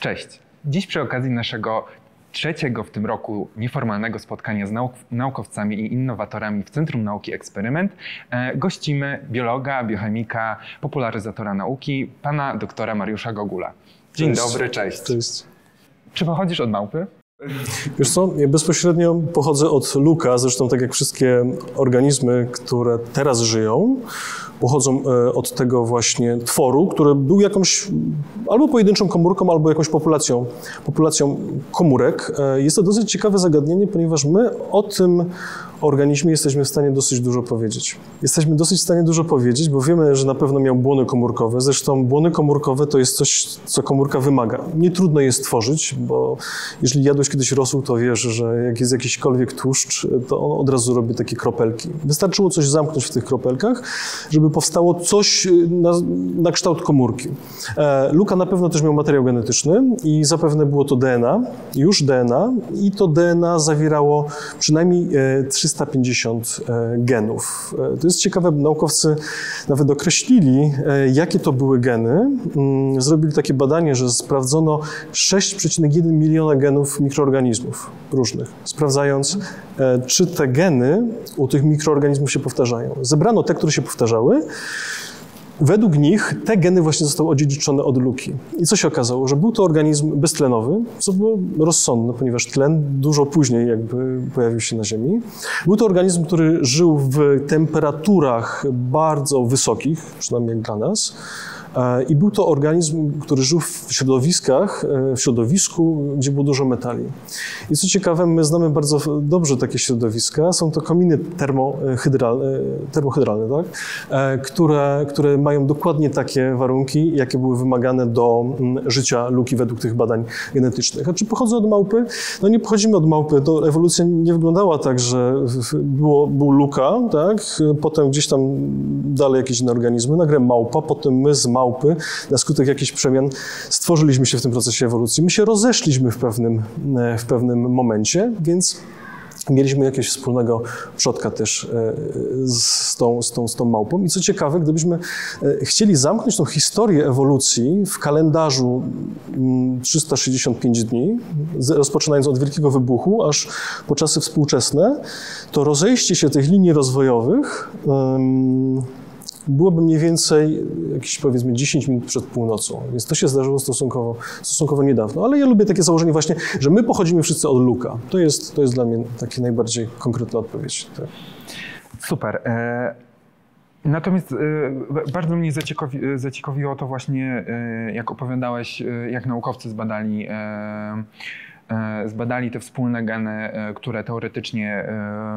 Cześć! Dziś przy okazji naszego trzeciego w tym roku nieformalnego spotkania z naukowcami i innowatorami w Centrum Nauki Eksperyment gościmy biologa, biochemika, popularyzatora nauki, pana doktora Mariusza Gogóla. Dzień dobry, cześć. Cześć. Czy pochodzisz od małpy? Wiesz co, ja bezpośrednio pochodzę od LUCA, zresztą tak jak wszystkie organizmy, które teraz żyją, pochodzą od tego właśnie tworu, który był jakąś albo pojedynczą komórką, albo jakąś populacją komórek. Jest to dosyć ciekawe zagadnienie, ponieważ my o tym organizmie jesteśmy w stanie dosyć dużo powiedzieć. Jesteśmy dosyć w stanie dużo powiedzieć, bo wiemy, że na pewno miał błony komórkowe. Zresztą błony komórkowe to jest coś, co komórka wymaga. Nie trudno je stworzyć, bo jeżeli jadłeś kiedyś rosół, to wiesz, że jak jest jakiśkolwiek tłuszcz, to on od razu robi takie kropelki. Wystarczyło coś zamknąć w tych kropelkach, żeby powstało coś na kształt komórki. LUCA na pewno też miał materiał genetyczny i zapewne było to DNA, już DNA, i to DNA zawierało przynajmniej 350 genów. To jest ciekawe, naukowcy nawet określili, jakie to były geny. Zrobili takie badanie, że sprawdzono 6,1 miliona genów mikroorganizmów różnych, sprawdzając, czy te geny u tych mikroorganizmów się powtarzają. Zebrano te, które się powtarzały. Według nich te geny właśnie zostały odziedziczone od luki. I co się okazało? Że był to organizm beztlenowy, co było rozsądne, ponieważ tlen dużo później jakby pojawił się na Ziemi. Był to organizm, który żył w temperaturach bardzo wysokich, przynajmniej jak dla nas. I był to organizm, który żył w środowisku, gdzie było dużo metali. I co ciekawe, my znamy bardzo dobrze takie środowiska. Są to kominy termohydralne, tak? które mają dokładnie takie warunki, jakie były wymagane do życia luki według tych badań genetycznych. A czy pochodzę od małpy? No nie pochodzimy od małpy. To ewolucja nie wyglądała tak, że był luka, tak? Potem gdzieś tam dalej jakieś inne organizmy, nagle małpa, potem my z małpy, na skutek jakichś przemian stworzyliśmy się w tym procesie ewolucji. My się rozeszliśmy w pewnym momencie, więc mieliśmy jakiegoś wspólnego przodka też z tą małpą. I co ciekawe, gdybyśmy chcieli zamknąć tą historię ewolucji w kalendarzu 365 dni, rozpoczynając od Wielkiego Wybuchu aż po czasy współczesne, to rozejście się tych linii rozwojowych byłoby mniej więcej jakieś, powiedzmy, 10 minut przed północą, więc to się zdarzyło stosunkowo niedawno. Ale ja lubię takie założenie właśnie, że my pochodzimy wszyscy od luka. To jest dla mnie taka najbardziej konkretna odpowiedź. Tak. Super. Natomiast bardzo mnie zaciekawiło to właśnie, jak opowiadałeś, jak naukowcy zbadali te wspólne geny, które teoretycznie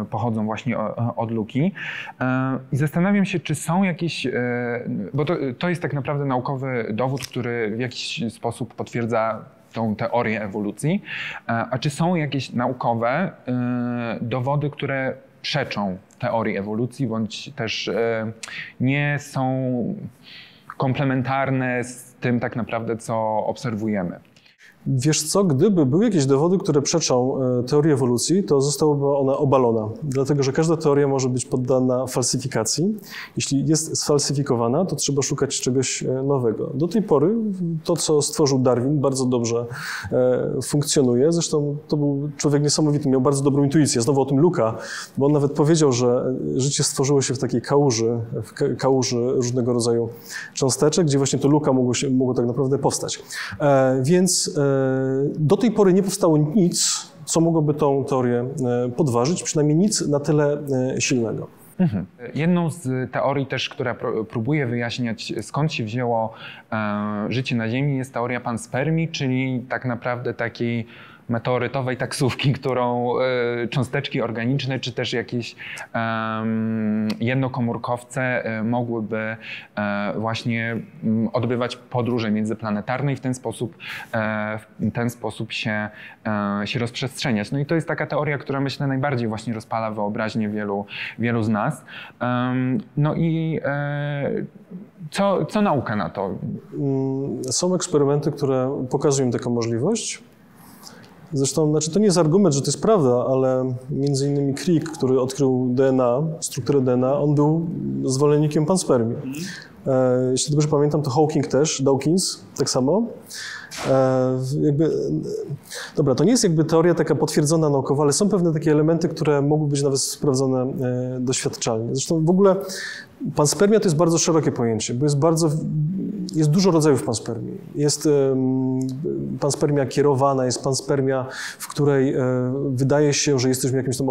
pochodzą właśnie od luki. I zastanawiam się, czy są jakieś, bo to jest tak naprawdę naukowy dowód, który w jakiś sposób potwierdza tą teorię ewolucji, a czy są jakieś naukowe dowody, które przeczą teorii ewolucji, bądź też nie są komplementarne z tym tak naprawdę, co obserwujemy? Wiesz co, gdyby były jakieś dowody, które przeczą teorii ewolucji, to zostałaby ona obalona, dlatego że każda teoria może być poddana falsyfikacji. Jeśli jest sfalsyfikowana, to trzeba szukać czegoś nowego. Do tej pory to, co stworzył Darwin, bardzo dobrze funkcjonuje. Zresztą to był człowiek niesamowity, miał bardzo dobrą intuicję. Znowu o tym Luka, bo on nawet powiedział, że życie stworzyło się w takiej kałuży różnego rodzaju cząsteczek, gdzie właśnie to Luka mogło tak naprawdę powstać. Więc do tej pory nie powstało nic, co mogłoby tą teorię podważyć, przynajmniej nic na tyle silnego. Jedną z teorii też, która próbuje wyjaśniać, skąd się wzięło życie na Ziemi, jest teoria panspermii, czyli tak naprawdę takiej meteorytowej taksówki, którą cząsteczki organiczne czy też jakieś jednokomórkowce mogłyby właśnie odbywać podróże międzyplanetarne i w ten sposób się rozprzestrzeniać. No i to jest taka teoria, która myślę najbardziej właśnie rozpala wyobraźnię wielu z nas. No i co nauka na to? Są eksperymenty, które pokazują taką możliwość. Zresztą, znaczy to nie jest argument, że to jest prawda, ale między innymi Crick, który odkrył DNA, strukturę DNA, on był zwolennikiem panspermii. Jeśli dobrze pamiętam, to Hawking też, Dawkins tak samo. Dobra, to nie jest jakby teoria taka potwierdzona naukowo, ale są pewne takie elementy, które mogą być nawet sprawdzone doświadczalnie. Zresztą w ogóle panspermia to jest bardzo szerokie pojęcie, bo jest dużo rodzajów panspermii. Jest panspermia kierowana, jest panspermia, w której wydaje się, że jesteśmy jakimś tam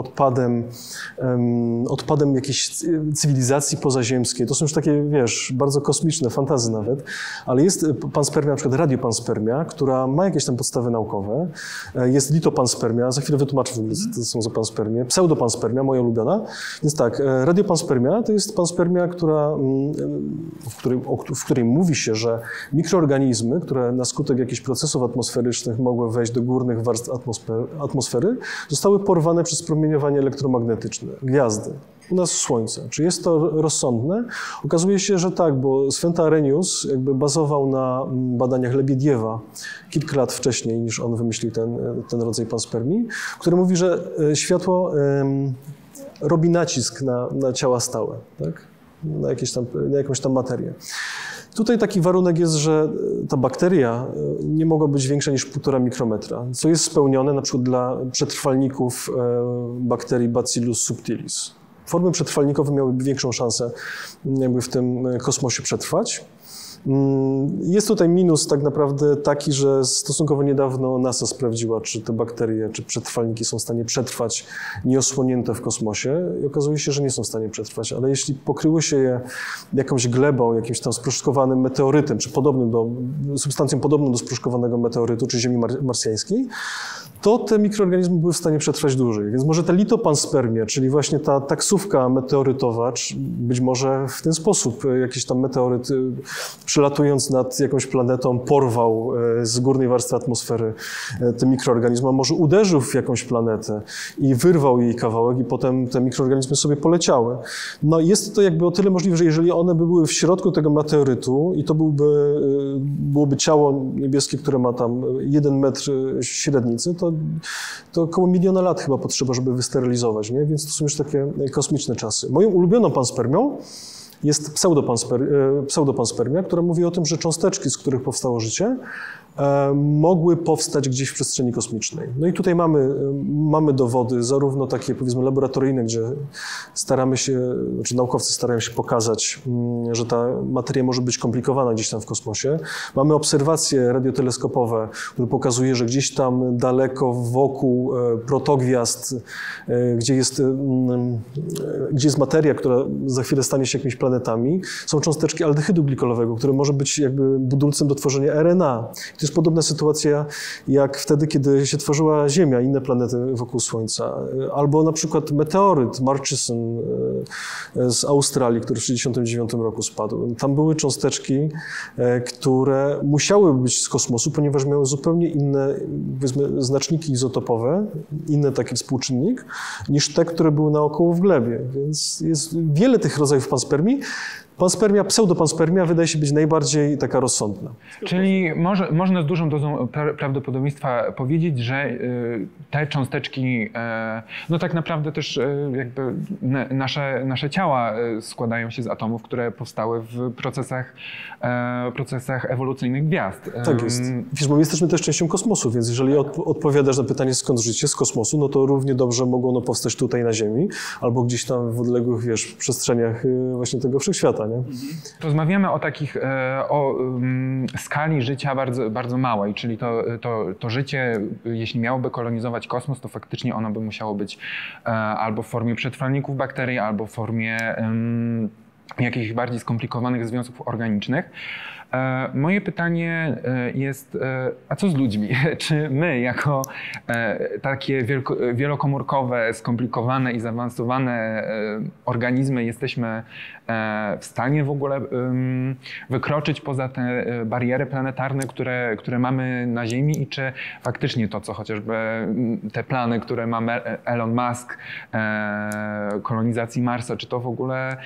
odpadem jakiejś cywilizacji pozaziemskiej. To są już takie, wiesz, bardzo kosmiczne, fantazy nawet, ale jest panspermia, na przykład radiopanspermia, która ma jakieś tam podstawy naukowe. Jest litopanspermia, za chwilę wytłumaczę w ogóle, co to są za panspermie. Pseudopanspermia, moja ulubiona. Więc tak, radiopanspermia to jest panspermia, w której mówi się, że mikroorganizmy, które na skutek jakichś procesów atmosferycznych mogły wejść do górnych warstw atmosfery, zostały porwane przez promieniowanie elektromagnetyczne, gwiazdy. U nas Słońce. Czy jest to rozsądne? Okazuje się, że tak, bo Svante Arrhenius jakby bazował na badaniach Lebiediewa kilka lat wcześniej, niż on wymyślił ten rodzaj panspermii, który mówi, że światło robi nacisk na ciała stałe, tak? na jakąś tam materię. Tutaj taki warunek jest, że ta bakteria nie mogła być większa niż 1,5 mikrometra, co jest spełnione na przykład dla przetrwalników bakterii Bacillus subtilis. Formy przetrwalnikowe miałyby większą szansę jakby w tym kosmosie przetrwać. Jest tutaj minus tak naprawdę taki, że stosunkowo niedawno NASA sprawdziła, czy te bakterie, czy przetrwalniki są w stanie przetrwać nieosłonięte w kosmosie i okazuje się, że nie są w stanie przetrwać, ale jeśli pokryły się je jakąś glebą, jakimś tam sprószkowanym meteorytem, czy substancją podobną do sprószkowanego meteorytu, czy ziemi marsjańskiej, to te mikroorganizmy były w stanie przetrwać dłużej. Więc może te litopanspermie, czyli właśnie ta taksówka meteorytowa, czy być może w ten sposób jakiś tam meteoryt przylatując nad jakąś planetą porwał z górnej warstwy atmosfery te mikroorganizmy, a może uderzył w jakąś planetę i wyrwał jej kawałek i potem te mikroorganizmy sobie poleciały. No jest to jakby o tyle możliwe, że jeżeli one by były w środku tego meteorytu i to byłoby ciało niebieskie, które ma tam 1 metr średnicy, to około 1 miliona lat chyba potrzeba, żeby wysterylizować, nie? Więc to są już takie kosmiczne czasy. Moją ulubioną panspermią jest pseudopanspermia, która mówi o tym, że cząsteczki, z których powstało życie, mogły powstać gdzieś w przestrzeni kosmicznej. No i tutaj mamy dowody, zarówno takie, powiedzmy, laboratoryjne, gdzie naukowcy starają się pokazać, że ta materia może być komplikowana gdzieś tam w kosmosie. Mamy obserwacje radioteleskopowe, które pokazuje, że gdzieś tam daleko wokół protogwiazd, gdzie jest materia, która za chwilę stanie się jakimiś planetami, są cząsteczki aldehydu glikolowego, który może być jakby budulcem do tworzenia RNA. To jest podobna sytuacja jak wtedy, kiedy się tworzyła Ziemia, inne planety wokół Słońca. Albo na przykład meteoryt Murchison z Australii, który w 1969 roku spadł. Tam były cząsteczki, które musiały być z kosmosu, ponieważ miały zupełnie inne, powiedzmy, znaczniki izotopowe, inny taki współczynnik, niż te, które były naokoło w glebie. Więc jest wiele tych rodzajów panspermii. Pseudopanspermia wydaje się być najbardziej taka rozsądna. Czyli można z dużą dozą prawdopodobieństwa powiedzieć, że te cząsteczki, no tak naprawdę też jakby nasze ciała składają się z atomów, które powstały w procesach ewolucyjnych gwiazd. Tak jest. Wiesz, bo my jesteśmy też częścią kosmosu, więc jeżeli odpowiadasz na pytanie, skąd życie, z kosmosu, no to równie dobrze mogą ono powstać tutaj na Ziemi, albo gdzieś tam w odległych, wiesz, przestrzeniach właśnie tego wszechświata. Nie? Rozmawiamy o takich, o skali życia bardzo, bardzo małej, czyli to życie, jeśli miałoby kolonizować kosmos, to faktycznie ono by musiało być albo w formie przetrwalników bakterii, albo w formie jakichś bardziej skomplikowanych związków organicznych. Moje pytanie jest, a co z ludźmi? Czy my jako takie wielokomórkowe, skomplikowane i zaawansowane organizmy jesteśmy w stanie w ogóle wykroczyć poza te bariery planetarne, które mamy na Ziemi i czy faktycznie to, co chociażby te plany, które ma Elon Musk, kolonizacji Marsa, czy to w ogóle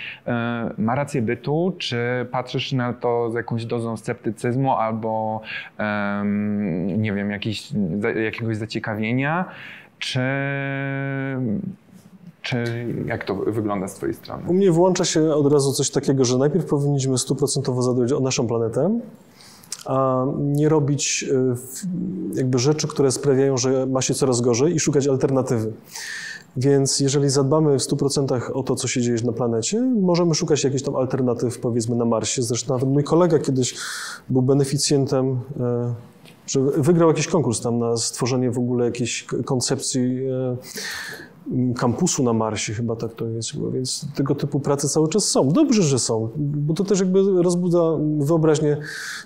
ma rację bytu, czy patrzysz na to z jakąś dozą sceptycyzmu albo nie wiem, jakiegoś zaciekawienia, czy jak to wygląda z twojej strony? U mnie włącza się od razu coś takiego, że najpierw powinniśmy 100% zadbać o naszą planetę, a nie robić jakby rzeczy, które sprawiają, że ma się coraz gorzej, i szukać alternatywy. Więc jeżeli zadbamy w 100% o to, co się dzieje na planecie, możemy szukać jakichś tam alternatyw, powiedzmy, na Marsie. Zresztą nawet mój kolega kiedyś był beneficjentem, że wygrał jakiś konkurs tam na stworzenie w ogóle jakiejś koncepcji kampusu na Marsie, chyba tak to jest. Więc tego typu prace cały czas są. Dobrze, że są, bo to też jakby rozbudza wyobraźnię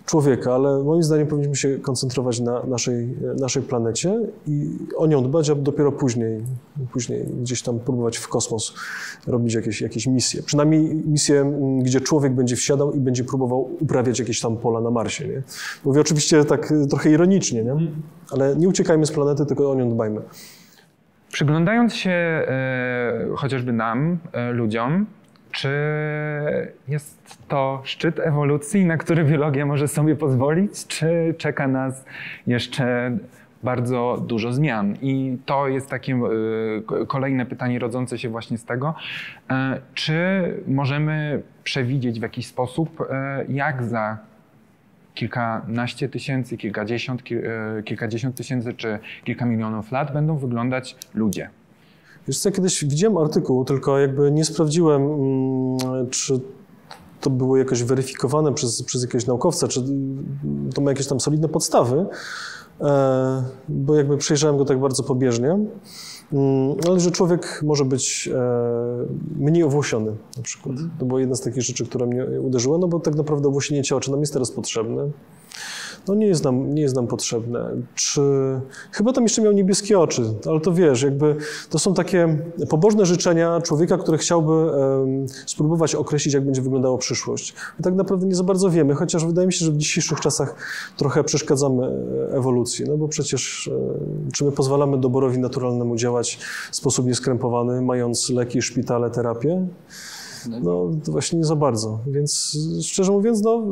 człowieka, ale moim zdaniem powinniśmy się koncentrować na naszej planecie i o nią dbać, a dopiero później gdzieś tam próbować w kosmos robić jakieś misje. Przynajmniej misje, gdzie człowiek będzie wsiadał i będzie próbował uprawiać jakieś tam pola na Marsie. Nie? Mówię oczywiście tak trochę ironicznie, nie? Ale nie uciekajmy z planety, tylko o nią dbajmy. Przyglądając się chociażby nam, ludziom, czy jest to szczyt ewolucji, na który biologia może sobie pozwolić, czy czeka nas jeszcze bardzo dużo zmian? I to jest takie kolejne pytanie rodzące się właśnie z tego, czy możemy przewidzieć w jakiś sposób, jak za kilkanaście tysięcy, kilkadziesiąt tysięcy czy kilka milionów lat będą wyglądać ludzie. Wiesz co, ja kiedyś widziałem artykuł, tylko jakby nie sprawdziłem, czy to było jakoś weryfikowane przez jakiegoś naukowca, czy to ma jakieś tam solidne podstawy, bo jakby przejrzałem go tak bardzo pobieżnie, ale że człowiek może być mniej owłosiony na przykład. To była jedna z takich rzeczy, która mnie uderzyła, no bo tak naprawdę owłosienie ciała, czy nam jest teraz potrzebne? No nie jest nam potrzebne. Czy... Chyba tam jeszcze miał niebieskie oczy, ale to wiesz, jakby to są takie pobożne życzenia człowieka, który chciałby spróbować określić, jak będzie wyglądała przyszłość. I tak naprawdę nie za bardzo wiemy, chociaż wydaje mi się, że w dzisiejszych czasach trochę przeszkadzamy ewolucji, no bo przecież czy my pozwalamy doborowi naturalnemu działać w sposób nieskrępowany, mając leki, szpitale, terapię? No to właśnie nie za bardzo, więc szczerze mówiąc, no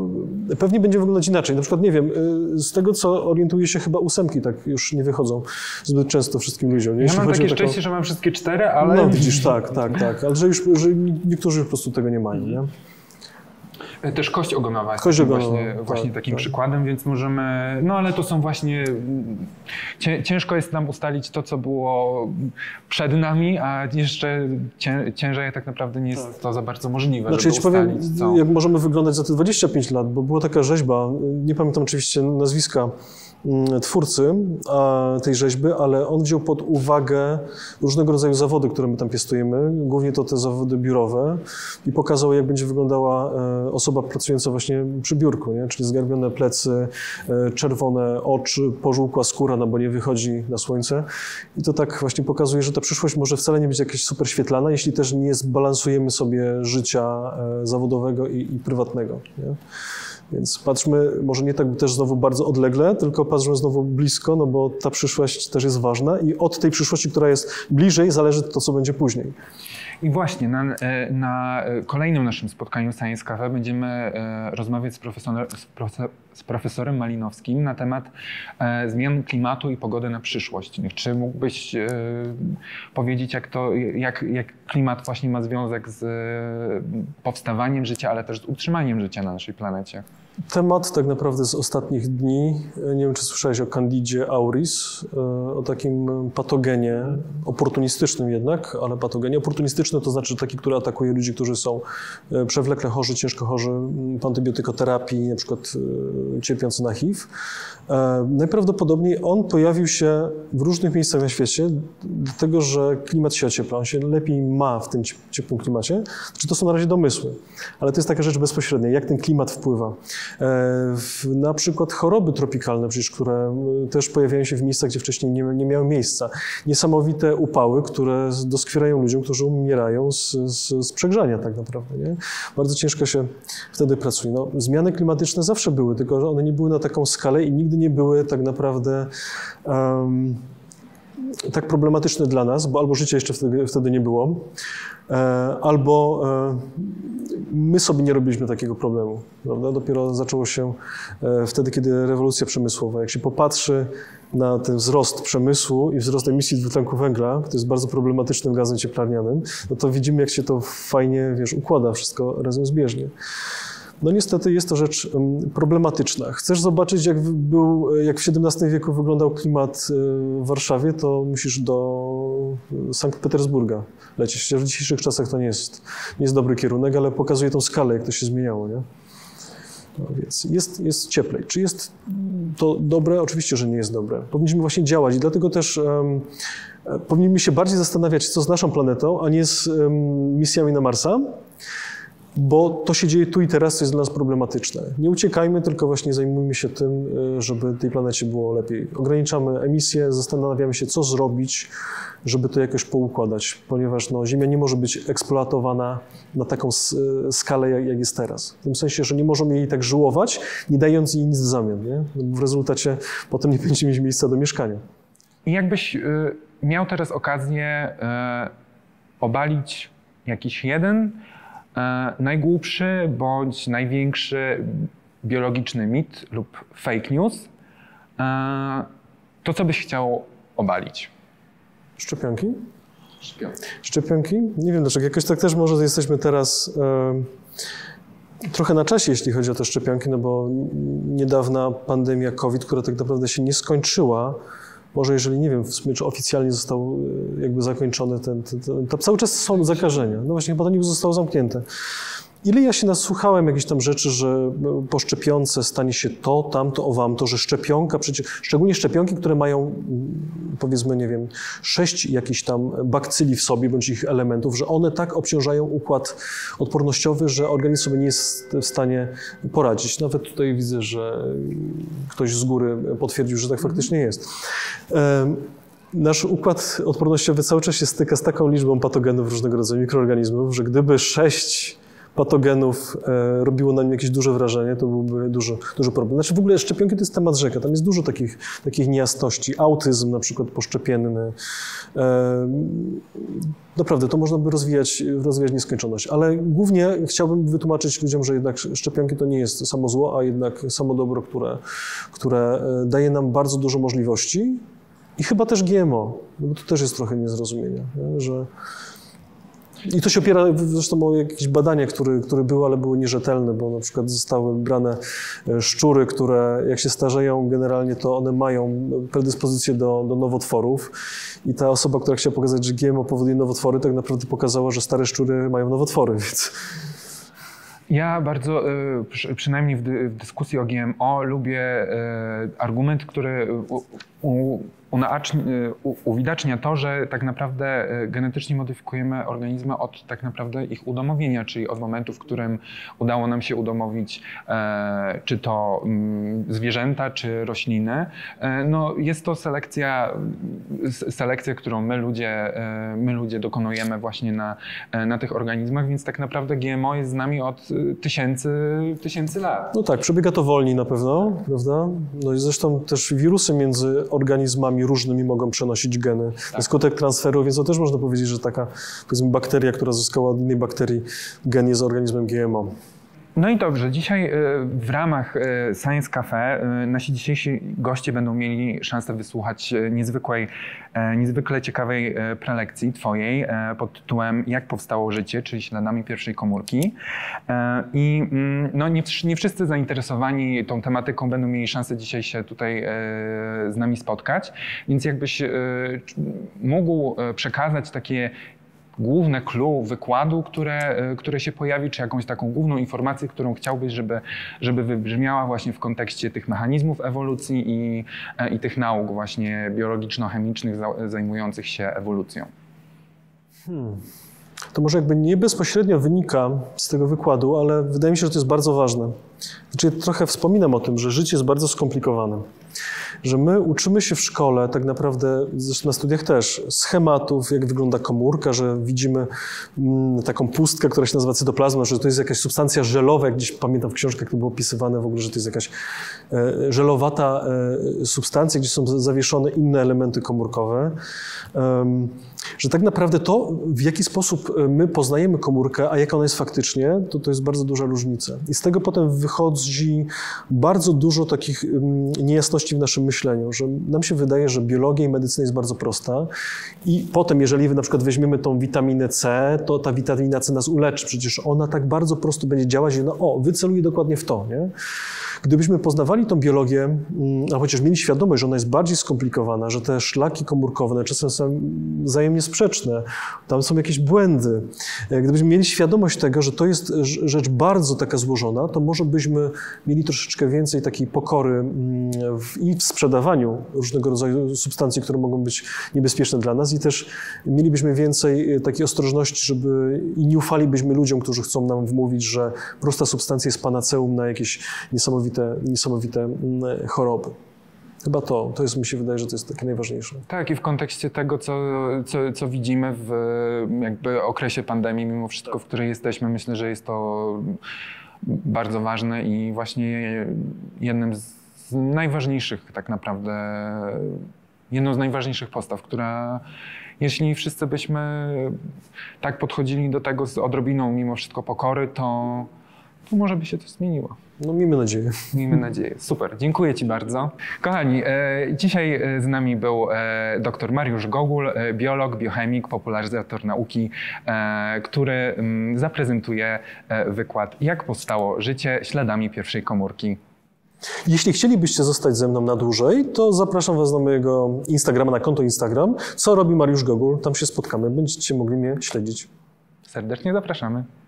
pewnie będzie wyglądać inaczej. Na przykład, nie wiem, z tego co orientuję się, chyba 8 tak już nie wychodzą zbyt często wszystkim ludziom. Nie? Ja mam takie szczęście, że mam wszystkie 4, ale... No widzisz, tak, ale że niektórzy po prostu tego nie mają, nie? Też kość ogonowa jest takim przykładem, więc możemy... No ale to są właśnie... Ciężko jest nam ustalić to, co było przed nami, a jeszcze ciężej tak naprawdę nie jest to za bardzo możliwe, znaczy, żeby ustalić, powiem, jak możemy wyglądać za te 25 lat, bo była taka rzeźba, nie pamiętam oczywiście nazwiska twórcy tej rzeźby, ale on wziął pod uwagę różnego rodzaju zawody, które my tam piestujemy, głównie to te zawody biurowe, i pokazał, jak będzie wyglądała osoba pracująca właśnie przy biurku, nie? Czyli zgarbione plecy, czerwone oczy, pożółkła skóra, no bo nie wychodzi na słońce. I to tak właśnie pokazuje, że ta przyszłość może wcale nie być jakaś super świetlana, jeśli też nie zbalansujemy sobie życia zawodowego i prywatnego. Nie? Więc patrzmy, może nie tak też znowu bardzo odlegle, tylko patrzmy znowu blisko, no bo ta przyszłość też jest ważna i od tej przyszłości, która jest bliżej, zależy to, co będzie później. I właśnie na kolejnym naszym spotkaniu Science Cafe będziemy rozmawiać z profesorem Malinowskim na temat zmian klimatu i pogody na przyszłość. Czy mógłbyś powiedzieć, jak klimat właśnie ma związek z powstawaniem życia, ale też z utrzymaniem życia na naszej planecie? Temat tak naprawdę z ostatnich dni, nie wiem, czy słyszałeś o Candidzie Auris, o takim patogenie oportunistycznym jednak, ale patogenie oportunistyczne to znaczy taki, który atakuje ludzi, którzy są przewlekle chorzy, ciężko chorzy po antybiotykoterapii, na przykład cierpiący na HIV. Najprawdopodobniej on pojawił się w różnych miejscach na świecie, dlatego że klimat się ociepla, on się lepiej ma w tym ciepłym klimacie. Znaczy, to są na razie domysły, ale to jest taka rzecz bezpośrednia, jak ten klimat wpływa. Na przykład choroby tropikalne, przecież, które też pojawiają się w miejscach, gdzie wcześniej nie miały miejsca. Niesamowite upały, które doskwierają ludziom, którzy umierają z przegrzania tak naprawdę. Nie? Bardzo ciężko się wtedy pracuje. No, zmiany klimatyczne zawsze były, tylko że one nie były na taką skalę i nigdy nie były tak naprawdę... tak problematyczne dla nas, bo albo życia jeszcze wtedy nie było, albo my sobie nie robiliśmy takiego problemu, prawda? Dopiero zaczęło się wtedy, kiedy rewolucja przemysłowa. Jak się popatrzy na ten wzrost przemysłu i wzrost emisji dwutlenku węgla, który jest bardzo problematycznym gazem cieplarnianym, no to widzimy, jak się to fajnie, wiesz, układa wszystko razem zbieżnie. No niestety jest to rzecz problematyczna. Chcesz zobaczyć, jak w XVII wieku wyglądał klimat w Warszawie, to musisz do Sankt Petersburga lecieć. W dzisiejszych czasach to nie jest dobry kierunek, ale pokazuje tą skalę, jak to się zmieniało, nie? No więc jest cieplej. Czy jest to dobre? Oczywiście, że nie jest dobre. Powinniśmy właśnie działać i dlatego też powinniśmy się bardziej zastanawiać, co z naszą planetą, a nie z misjami na Marsa, bo to się dzieje tu i teraz, co jest dla nas problematyczne. Nie uciekajmy, tylko właśnie zajmujmy się tym, żeby tej planecie było lepiej. Ograniczamy emisje, zastanawiamy się, co zrobić, żeby to jakoś poukładać, ponieważ no, Ziemia nie może być eksploatowana na taką skalę, jak jest teraz. W tym sensie, że nie możemy jej tak żyłować, nie dając jej nic w zamian, nie? W rezultacie potem nie będziemy mieć miejsca do mieszkania. I jakbyś miał teraz okazję obalić jakiś jeden najgłupszy bądź największy biologiczny mit lub fake news, to co byś chciał obalić? Szczepionki? Szczepionki? Nie wiem dlaczego. Jakoś tak też może jesteśmy teraz trochę na czasie, jeśli chodzi o te szczepionki, no bo niedawna pandemia COVID, która tak naprawdę się nie skończyła, może jeżeli, nie wiem, w sumie, czy oficjalnie został jakby zakończony ten cały czas są zakażenia. No właśnie, chyba to nie zostało zamknięte. Ile ja się nasłuchałem jakichś tam rzeczy, że po szczepionce stanie się to, tamto, owamto, że szczepionka, przecież, szczególnie szczepionki, które mają, powiedzmy, nie wiem, 6 jakichś tam bakcyli w sobie, bądź ich elementów, że one tak obciążają układ odpornościowy, że organizm sobie nie jest w stanie poradzić. Nawet tutaj widzę, że ktoś z góry potwierdził, że tak faktycznie jest. Nasz układ odpornościowy cały czas się styka z taką liczbą patogenów różnego rodzaju mikroorganizmów, że gdyby 6 patogenów robiło na nim jakieś duże wrażenie, to byłby duży problem. Znaczy w ogóle szczepionki to jest temat rzeka, tam jest dużo takich niejasności. Autyzm na przykład poszczepienny. Naprawdę, to można by rozwijać nieskończoność, ale głównie chciałbym wytłumaczyć ludziom, że jednak szczepionki to nie jest samo zło, a jednak samo dobro, które daje nam bardzo dużo możliwości i chyba też GMO, bo to też jest trochę niezrozumienia, nie? Że i to się opiera zresztą o jakieś badania, które były, ale były nierzetelne, bo na przykład zostały brane szczury, które jak się starzeją generalnie, to one mają predyspozycję do nowotworów. I ta osoba, która chciała pokazać, że GMO powoduje nowotwory, tak naprawdę pokazała, że stare szczury mają nowotwory, więc... Ja bardzo, przynajmniej w dyskusji o GMO, lubię argument, który uwidacznia to, że tak naprawdę genetycznie modyfikujemy organizmy od tak naprawdę ich udomowienia, czyli od momentu, w którym udało nam się udomowić czy to zwierzęta, czy rośliny. No, jest to selekcja, którą my ludzie dokonujemy właśnie na tych organizmach, więc tak naprawdę GMO jest z nami od tysięcy lat. No tak, przebiega to wolniej na pewno, prawda? No i zresztą też wirusy między organizmami różnymi mogą przenosić geny na skutek transferu, więc to też można powiedzieć, że taka, powiedzmy, bakteria, która zyskała od innej bakterii gen jest organizmem GMO. No i dobrze, dzisiaj w ramach Science Cafe nasi dzisiejsi goście będą mieli szansę wysłuchać niezwykle ciekawej prelekcji twojej pod tytułem Jak powstało życie, czyli śladami pierwszej komórki. I no, nie wszyscy zainteresowani tą tematyką będą mieli szansę dzisiaj się tutaj z nami spotkać, więc jakbyś mógł przekazać takie główne clue wykładu, które się pojawi, czy jakąś taką główną informację, którą chciałbyś, żeby wybrzmiała właśnie w kontekście tych mechanizmów ewolucji i tych nauk właśnie biologiczno-chemicznych zajmujących się ewolucją. To może jakby nie bezpośrednio wynika z tego wykładu, ale wydaje mi się, że to jest bardzo ważne. Znaczy, ja trochę wspominam o tym, że życie jest bardzo skomplikowane. Że my uczymy się w szkole, tak naprawdę, zresztą na studiach też, schematów, jak wygląda komórka, że widzimy taką pustkę, która się nazywa cytoplazmą, że to jest jakaś substancja żelowa, jak gdzieś pamiętam w książkach to było opisywane w ogóle, że to jest jakaś żelowata substancja, gdzie są zawieszone inne elementy komórkowe. Że tak naprawdę to, w jaki sposób my poznajemy komórkę, a jak ona jest faktycznie, to jest bardzo duża różnica. I z tego potem wychodzi bardzo dużo takich niejasności w naszym myśleniu, że nam się wydaje, że biologia i medycyna jest bardzo prosta i potem, jeżeli na przykład weźmiemy tą witaminę C, to ta witamina C nas uleczy, przecież ona tak bardzo prosto będzie działać i ona, wyceluje dokładnie w to, nie? Gdybyśmy poznawali tą biologię, a chociaż mieli świadomość, że ona jest bardziej skomplikowana, że te szlaki komórkowe czasem są wzajemnie sprzeczne, tam są jakieś błędy. Gdybyśmy mieli świadomość tego, że to jest rzecz bardzo taka złożona, to może byśmy mieli troszeczkę więcej takiej pokory w sprzedawaniu różnego rodzaju substancji, które mogą być niebezpieczne dla nas i też mielibyśmy więcej takiej ostrożności, żeby i nie ufalibyśmy ludziom, którzy chcą nam wmówić, że prosta substancja jest panaceum na jakieś niesamowite choroby. Chyba to jest, mi się wydaje, że to jest takie najważniejsze. Tak, i w kontekście tego, co widzimy w jakby okresie pandemii, mimo wszystko, w której jesteśmy, myślę, że jest to bardzo ważne i właśnie jednym z najważniejszych tak naprawdę, jedną z najważniejszych postaw, która jeśli wszyscy byśmy tak podchodzili do tego z odrobiną mimo wszystko pokory, to może by się to zmieniło. No miejmy nadzieję. Miejmy nadzieję. Super. Dziękuję Ci bardzo. Kochani, dzisiaj z nami był dr Mariusz Gogół, biolog, biochemik, popularyzator nauki, który zaprezentuje wykład Jak powstało życie śladami pierwszej komórki. Jeśli chcielibyście zostać ze mną na dłużej, to zapraszam Was na mojego Instagrama, na konto Instagram. Co robi Mariusz Gogół? Tam się spotkamy. Będziecie mogli mnie śledzić. Serdecznie zapraszamy.